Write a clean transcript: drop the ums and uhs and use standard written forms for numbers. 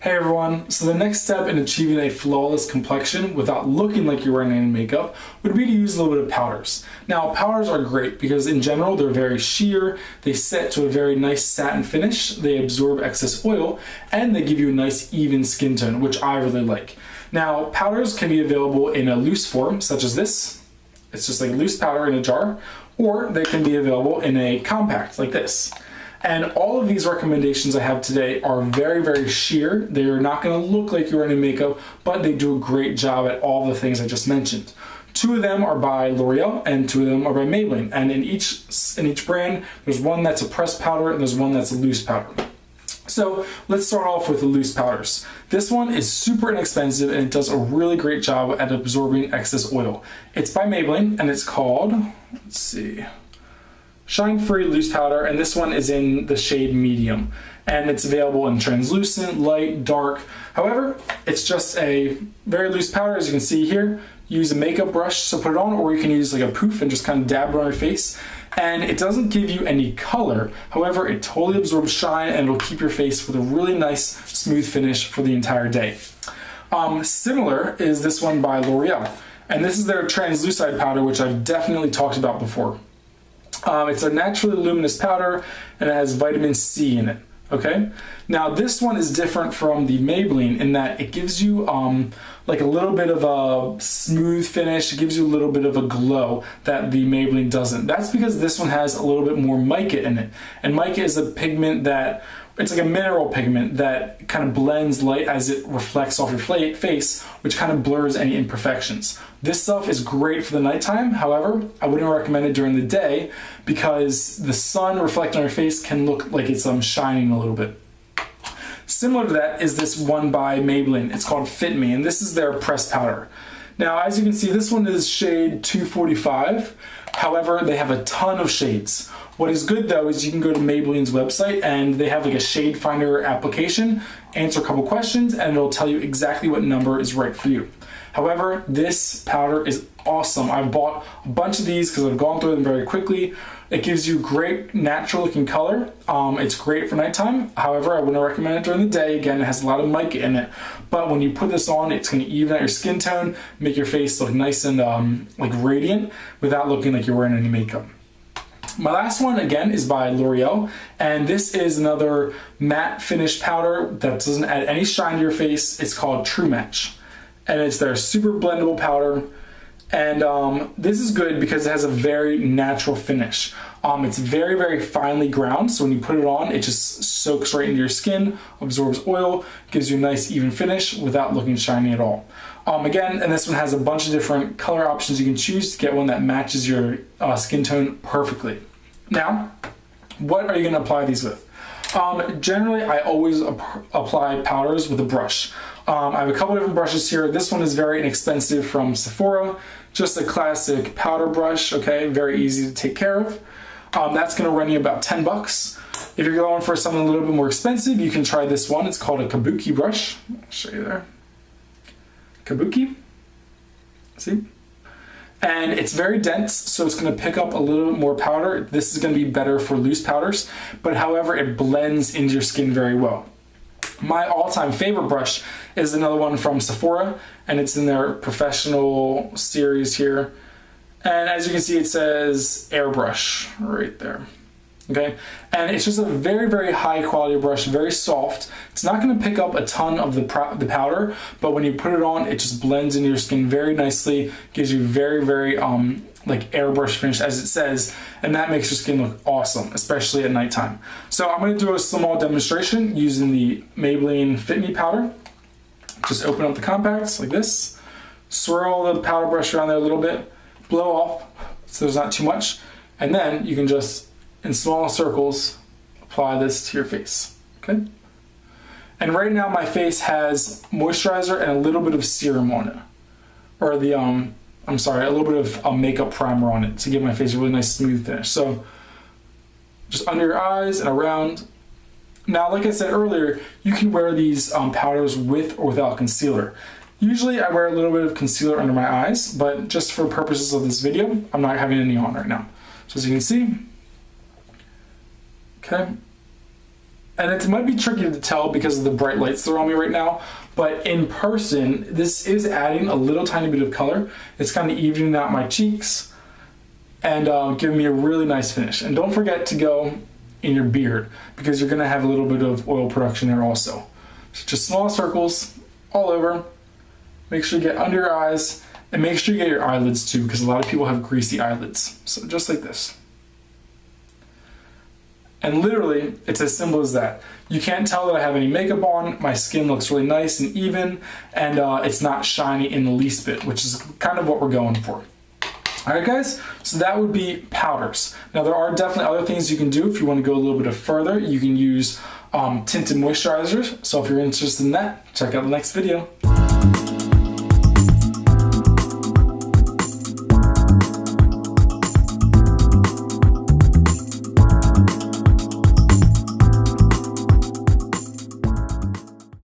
Hey everyone, so the next step in achieving a flawless complexion without looking like you're wearing any makeup would be to use a little bit of powders. Now powders are great because in general they're very sheer, they set to a very nice satin finish, they absorb excess oil, and they give you a nice even skin tone, which I really like. Now powders can be available in a loose form such as this, it's just like loose powder in a jar, or they can be available in a compact like this. And all of these recommendations I have today are very, very sheer. They're not going to look like you're wearing makeup, but they do a great job at all the things I just mentioned. Two of them are by L'Oreal and two of them are by Maybelline. And in each brand, there's one that's a pressed powder and there's one that's a loose powder. So let's start off with the loose powders. This one is super inexpensive and it does a really great job at absorbing excess oil. It's by Maybelline and it's called, let's see, Shine Free Loose Powder, and this one is in the shade medium, and it's available in translucent, light, dark. However, it's just a very loose powder, as you can see here. You use a makeup brush to put it on, or you can use like a poof and just kind of dab it on your face, and it doesn't give you any color. However, it totally absorbs shine, and it'll keep your face with a really nice, smooth finish for the entire day. Similar is this one by L'Oreal, and this is their Translucide Powder, which I've definitely talked about before. It's a naturally luminous powder and it has vitamin C in it, okay? Now this one is different from the Maybelline in that it gives you like a little bit of a smooth finish, it gives you a little bit of a glow that the Maybelline doesn't. That's because this one has a little bit more mica in it. And mica is a pigment that, it's like a mineral pigment that kind of blends light as it reflects off your face, which kind of blurs any imperfections. This stuff is great for the nighttime, however, I wouldn't recommend it during the day because the sun reflecting on your face can look like it's shining a little bit. Similar to that is this one by Maybelline, it's called Fit Me, and this is their pressed powder. Now, as you can see, this one is shade 245, however, they have a ton of shades. What is good though is you can go to Maybelline's website and they have like a shade finder application, answer a couple questions, and it'll tell you exactly what number is right for you. However, this powder is awesome. I've bought a bunch of these because I've gone through them very quickly. It gives you great natural looking color. It's great for nighttime. However, I wouldn't recommend it during the day. Again, it has a lot of mica in it. But when you put this on, it's going to even out your skin tone, make your face look nice and like radiant without looking like you're wearing any makeup. My last one, again, is by L'Oreal, and this is another matte finish powder that doesn't add any shine to your face. It's called True Match, and it's their super blendable powder, and this is good because it has a very natural finish. It's very, very finely ground, so when you put it on, it just soaks right into your skin, absorbs oil, gives you a nice even finish without looking shiny at all. Again, and this one has a bunch of different color options you can choose to get one that matches your skin tone perfectly. Now, what are you going to apply these with? Generally, I always apply powders with a brush. I have a couple different brushes here. This one is very inexpensive from Sephora, just a classic powder brush, okay, very easy to take care of. That's going to run you about 10 bucks. If you're going for something a little bit more expensive, you can try this one. It's called a Kabuki brush. I'll show you there. Kabuki, see? And it's very dense, so it's going to pick up a little bit more powder. This is going to be better for loose powders, but however, it blends into your skin very well. My all-time favorite brush is another one from Sephora, and it's in their professional series here. And as you can see, it says airbrush right there. Okay, and it's just a very, very high quality brush, very soft. It's not going to pick up a ton of the powder, but when you put it on, it just blends into your skin very nicely, gives you very, very like airbrush finish as it says, and that makes your skin look awesome, especially at nighttime. So I'm going to do a small demonstration using the Maybelline Fit Me powder. Just open up the compacts like this, swirl the powder brush around there a little bit, blow off so there's not too much, and then you can just in small circles, apply this to your face, okay? And right now my face has moisturizer and a little bit of serum on it. Or the, I'm sorry, a little bit of makeup primer on it to give my face a really nice smooth finish. So, just under your eyes and around. Now, like I said earlier, you can wear these powders with or without concealer. Usually I wear a little bit of concealer under my eyes, but just for purposes of this video, I'm not having any on right now. So as you can see, okay. And it might be tricky to tell because of the bright lights that are on me right now, but in person, this is adding a little tiny bit of color. It's kind of evening out my cheeks and giving me a really nice finish. And don't forget to go in your beard because you're gonna have a little bit of oil production there also. So just small circles all over. Make sure you get under your eyes and make sure you get your eyelids too, because a lot of people have greasy eyelids. So just like this. And literally, it's as simple as that. You can't tell that I have any makeup on, my skin looks really nice and even, and it's not shiny in the least bit, which is kind of what we're going for. Alright guys, so that would be powders. Now there are definitely other things you can do if you want to go a little bit further. You can use tinted moisturizers, so if you're interested in that, check out the next video.